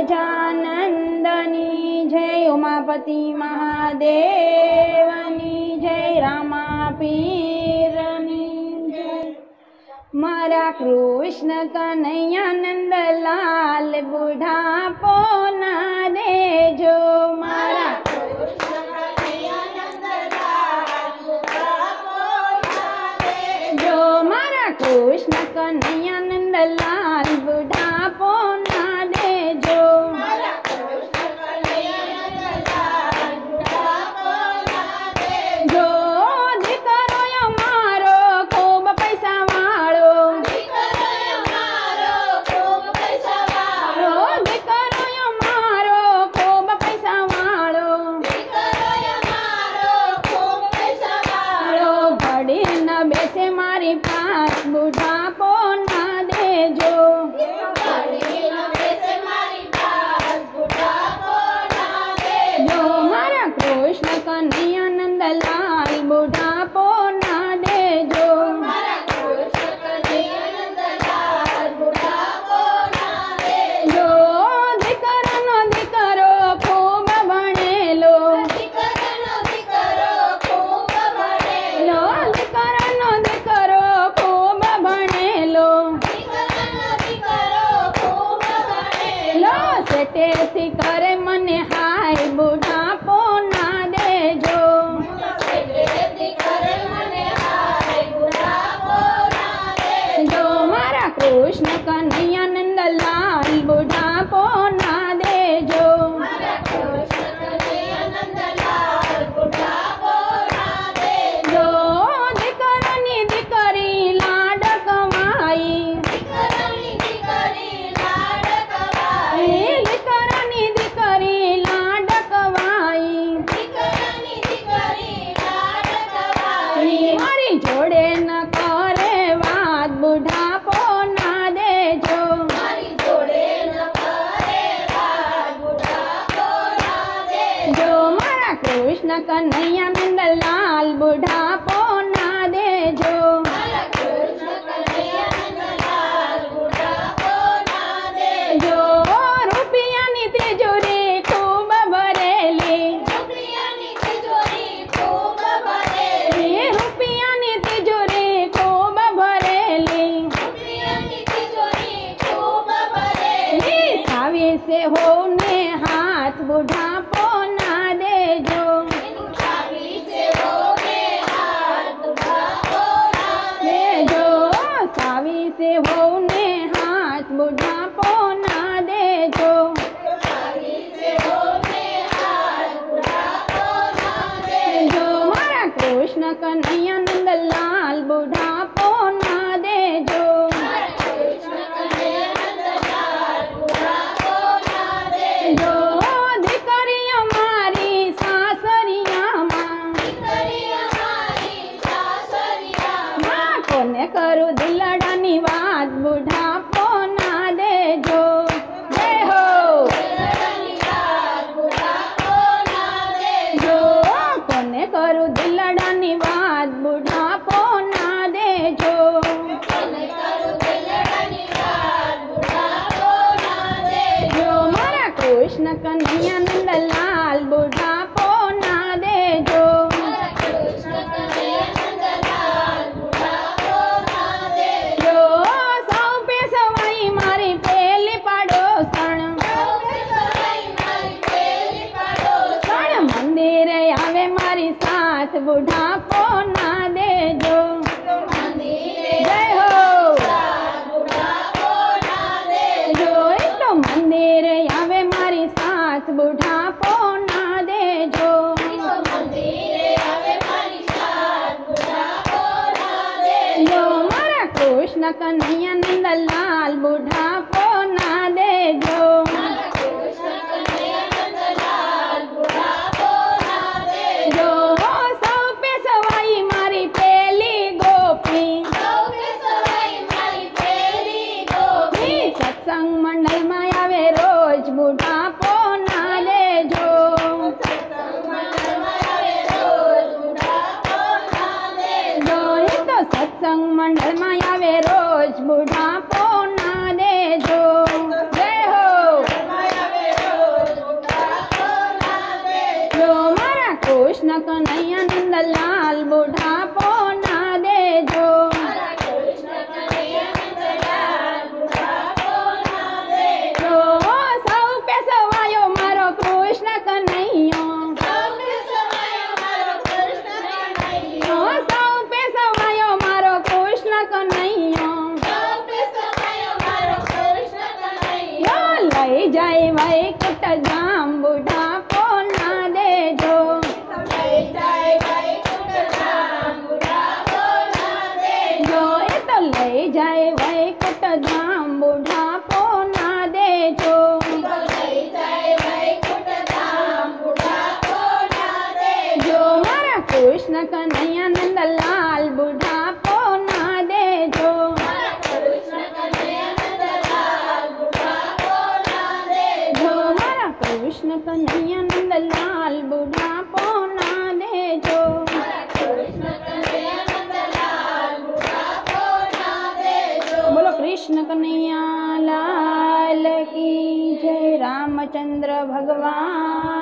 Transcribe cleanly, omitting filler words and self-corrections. गजानंदनी जय, उमापति महादेवनी जय, रामापीरनी जय। मारा कृष्ण कनैया नंदलाल बुढ़ापो ना देजो, मारा कृष्ण कनैया नंदलाल बुढ़ापो ना देजो, मारा कृष्ण कनैया नंदलाल बुढ़ापो ना देजो। बुढ़ापो ना देजो, जय हो। कृष्ण कन्हैया नंदलाल बुढ़ापो ना देजो। सौ पे सवायो मारो कृष्ण कन्हैयो, सौ पे सवायो मारो कृष्ण कन्हैयो। लई जाए वैकुंठ धाम बुढ़ापो ना देजो। लई जाए वैकुंठ धाम बुढ़ापो ना देजो। मारा कृष्ण कन्हैया नंदलाल बुढ़ापो ना देजो। मारा कृष्ण कन्हैया नंदलाल बुढ़ापो ना देजो। कृष्ण कन्हैया लाल की जय। रामचंद्र भगवान।